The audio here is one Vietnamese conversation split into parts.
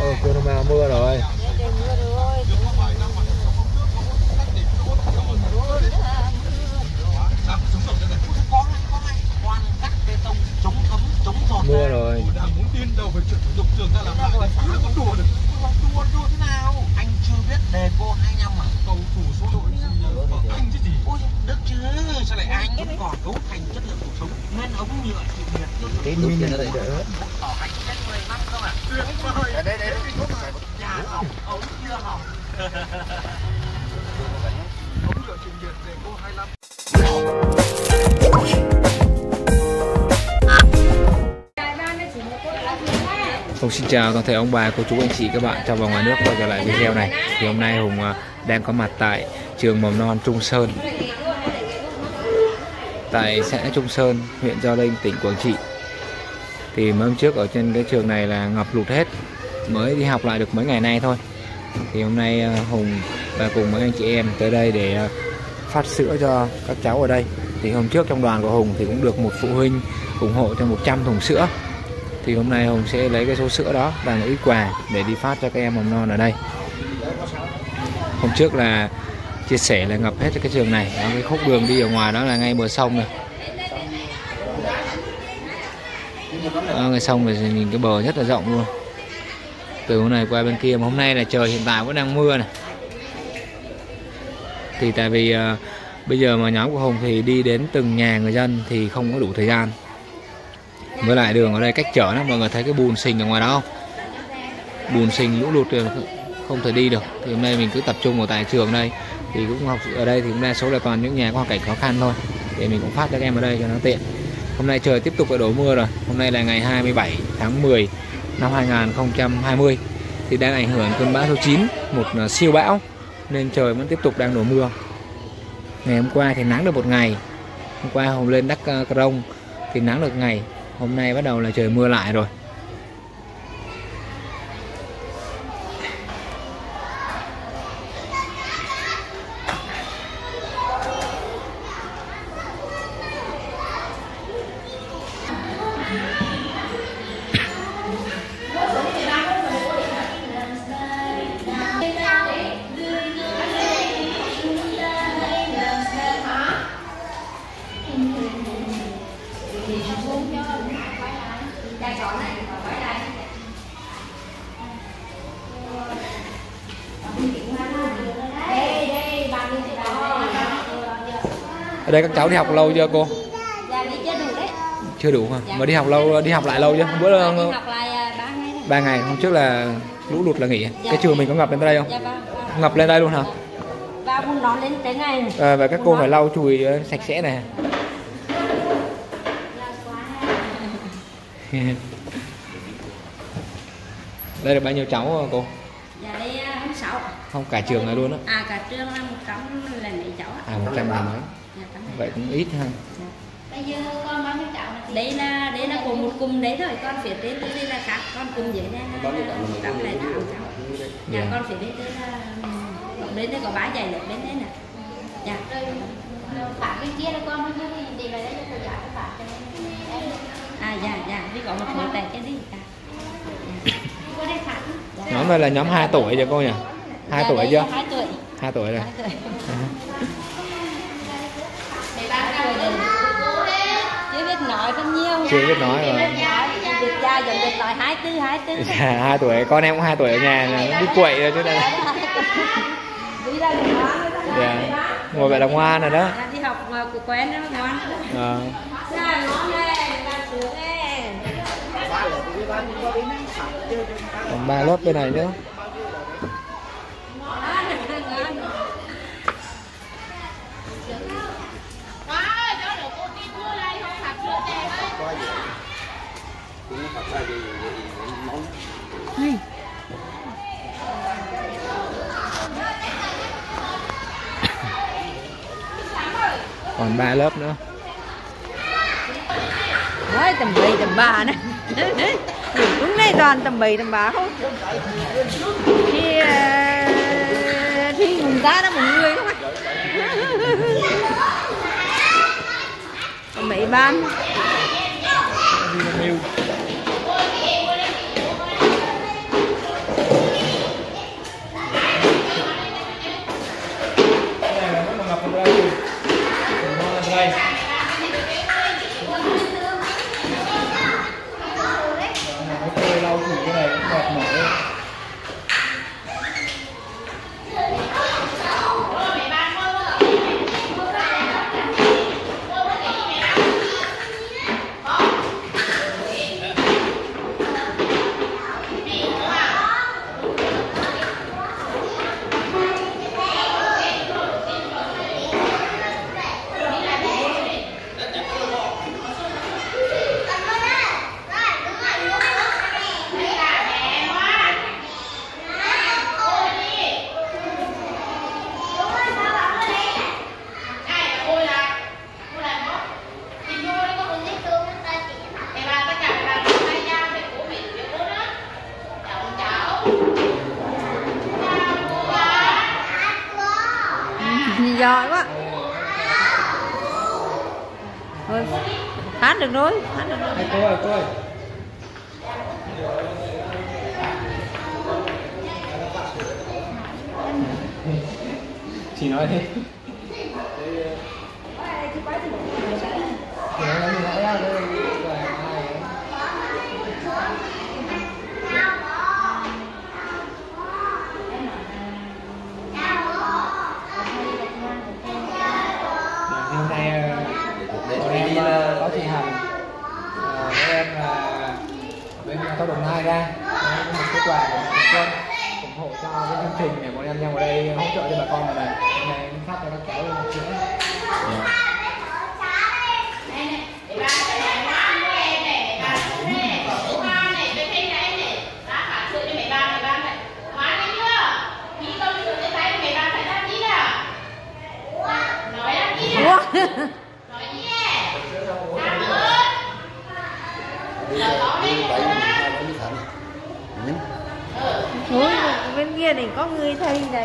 Ôi cô Đông Mai mưa rồi. Mưa rồi. Muốn tin đâu về chuyện dục trường ra làm lại. Đùa được. Đùa thế nào? Anh chưa biết đề cô 25 à? Cầu thủ số đội anh chứ gì? Ôi đức chứ, sao lại anh vẫn còn cấu thành chất lượng cuộc sống? Nên ống nhựa chịu nhiệt tương đối. Đến mình lại đỡ. Ở anh cách 10 năm thôi à? Tuyệt vời. Đấy đấy. Nhà hỏng, ống chưa hỏng. Ống nhựa chịu nhiệt đề cô 25. Xin chào toàn thể ông bà, cô chú, anh chị, các bạn trong và ngoài nước quay trở lại video này. Thì hôm nay Hùng đang có mặt tại trường mầm non Trung Sơn, tại xã Trung Sơn, huyện Gio Linh, tỉnh Quảng Trị. Thì mấy hôm trước ở trên cái trường này là ngập lụt hết, mới đi học lại được mấy ngày nay thôi. Thì hôm nay Hùng và cùng mấy anh chị em tới đây để phát sữa cho các cháu ở đây. Thì hôm trước trong đoàn của Hùng thì cũng được một phụ huynh ủng hộ cho 100 thùng sữa. Thì hôm nay Hùng sẽ lấy cái số sữa đó và một ít quà để đi phát cho các em mầm non ở đây. Hôm trước là chia sẻ là ngập hết cái trường này, cái khúc đường đi ở ngoài đó là ngay bờ sông này. Ngay sông thì nhìn cái bờ rất là rộng luôn. Từ hôm này qua bên kia, mà hôm nay là trời hiện tại vẫn đang mưa này. Thì tại vì bây giờ mà nhóm của Hùng thì đi đến từng nhà người dân thì không có đủ thời gian. Với lại đường ở đây cách trở lắm, mọi người thấy cái bùn sình ở ngoài đó không? Bùn sình lũ lụt không thể đi được. Thì hôm nay mình cứ tập trung ở tại trường đây. Thì cũng học ở đây thì cũng đa số là toàn những nhà có hoàn cảnh khó khăn thôi. Để mình cũng phát cho các em ở đây cho nó tiện. Hôm nay trời tiếp tục là đổ mưa rồi. Hôm nay là ngày 27 tháng 10 năm 2020. Thì đang ảnh hưởng cơn bão số 9, một siêu bão. Nên trời vẫn tiếp tục đang đổ mưa. Ngày hôm qua thì nắng được một ngày. Hôm qua Hùng lên Đắc Rông thì nắng được ngày. Hôm nay bắt đầu là trời mưa lại rồi. Ở đây các cháu đi học lâu chưa cô? Dạ đi chưa đủ đấy. Chưa đủ hả? Dạ. Mà đi học lâu, đi học lại lâu chưa? Bữa dạ, đi học lại 3 ngày đấy. 3 ngày, hôm trước là lũ lụt là nghỉ. Dạ. Cái trường mình có ngập lên tới đây không? Dạ vâng. Ngập lên đây luôn hả? Và hôm đó đến tới ngày. À, và các cô phải lau chùi sạch sẽ này. Đây là bao nhiêu cháu hả cô? Dạ đây 6. Không, cả trường này luôn á? À cả trường là 100 là mấy cháu á? À 100 là mấy? Vậy cũng ít ha. Bây giờ con bao nhiêu cháu? Đây là của một cùng đấy thôi, con phía đến đây là khác, con cùng dưới đây là 108 cháu. Nhà con phía đến đây là đến đây có 3 dãy lớp đến đấy nè. Dạ. Phạt bên kia là con bao nhiêu thì về đấy cho giải phạt cho em. À dạ dạ, đi có một khối tẹt cho đi. Qua đây phạt. Nhóm này là nhóm 2 tuổi cho cô nhỉ? 2 tuổi chưa? 2 tuổi. 2 tuổi rồi. Chưa biết nói rồi. 24 2 tuổi, con em cũng 2 tuổi ở nhà đi quậy rồi chứ đây. Dạ. Ngồi vậy là ngoan rồi đó. Đi học của quen đó ngoan. Ờ. Còn 3 lớp bên này nữa. Còn 3 lớp nữa. Đấy, tầm 7 tầm 3 này. Đúng này toàn tầm 7 tầm 3 không. Thì mình ra đó một người không ạ. Còn mấy ban. giò quá. Rồi, hát được rồi, hát được rồi. Tôi. Chị nói đi. Đồng Nai ra một cái quà để ủng hộ cho cái chương trình để bọn em nhau ở đây hỗ trợ cho bà con ở đây. Hôm nay em phát cho các cháu lên một chuyến. Ủa, bên kia này có người thầy là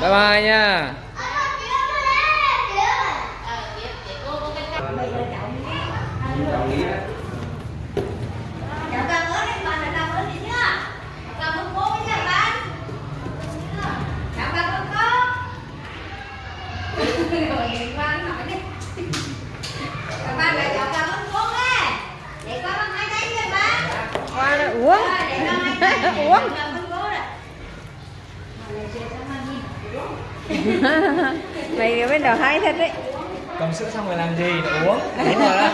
Bye bye nha. Mày bên đầu hay thật đấy. Cầm sữa xong rồi làm gì? Uống. Đúng rồi đó.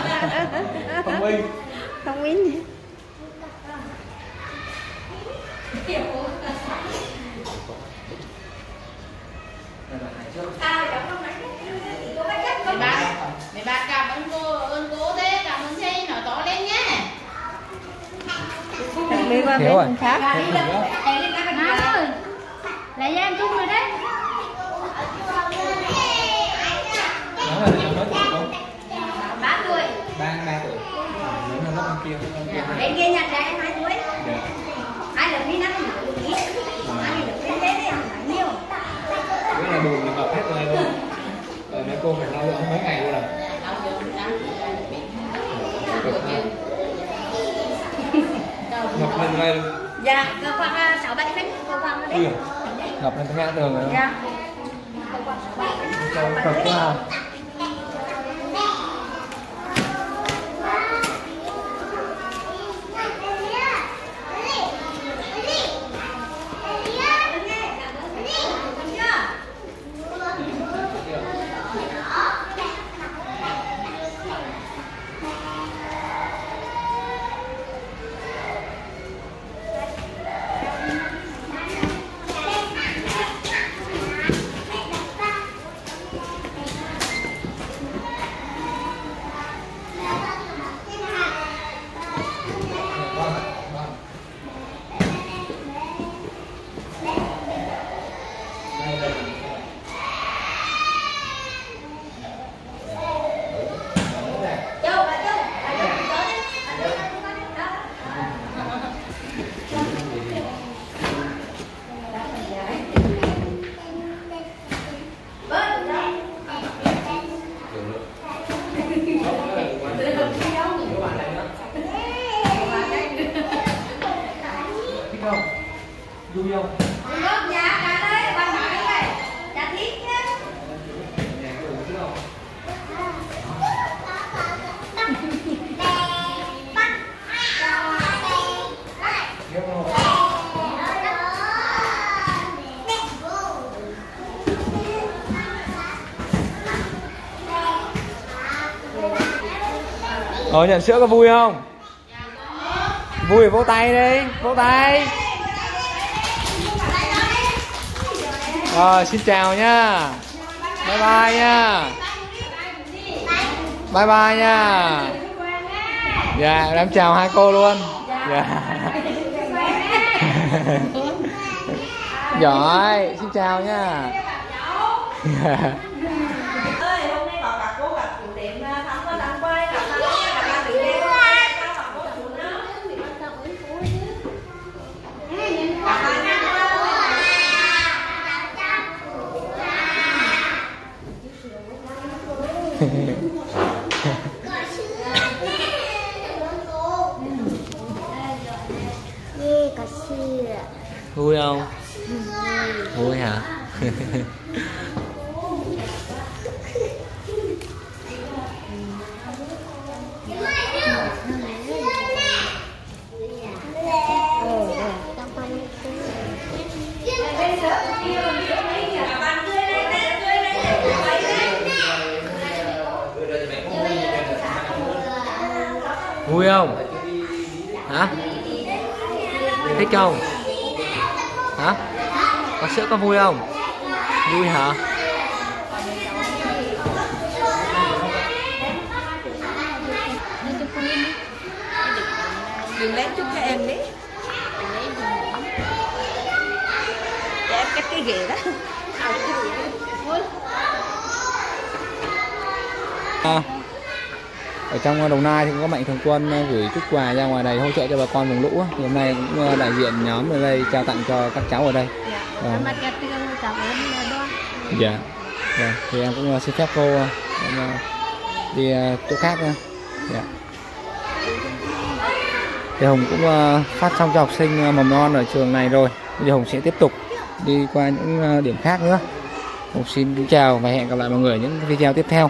Thông minh. Thông minh. Mày bà cảm ơn cô, ơn cố thế, cảm ơn xe nó to lên nhé. Mày bà bên khác. Lại ra em chung rồi đấy. Bên kia nhặt ra em 2 tuổi. Ai được đi nắp thì được đi. Ai được đến đấy thì không phải nhiều. Cái này buồn là hết rồi luôn. Rồi mấy cô phải lau ông mấy ngày luôn rồi. Ngập lên ngay luôn. Dạ, khoảng 6-7 phút. Ngập lên ngã tường rồi không? Dạ. Ngập quá. Rồi nhận sữa có vui không? Vui thì vỗ tay đi, vỗ tay. Rồi xin chào nha. Bye bye nha. Bye bye nha. Dạ em chào hai cô luôn. Dạ. Giỏi, xin chào nha. Vui không? Vui hả? Vui không? Hả? Thích không? Hả? Có sữa có vui không? Vui hả? Đừng lén chút cho em đi. Để em cắt cái ghế đó. Ở trong Đồng Nai thì cũng có mạnh thường quân gửi chút quà ra ngoài này hỗ trợ cho bà con vùng lũ. Thì hôm nay cũng đại diện nhóm ở đây trao tặng cho các cháu ở đây. Dạ. Dạ. Thì em cũng xin phép cô đi chỗ khác nha. Dạ. Thì Hồng cũng phát xong cho học sinh mầm non ở trường này rồi. Bây giờ Hồng sẽ tiếp tục đi qua những điểm khác nữa. Hồng xin kính chào và hẹn gặp lại mọi người những video tiếp theo.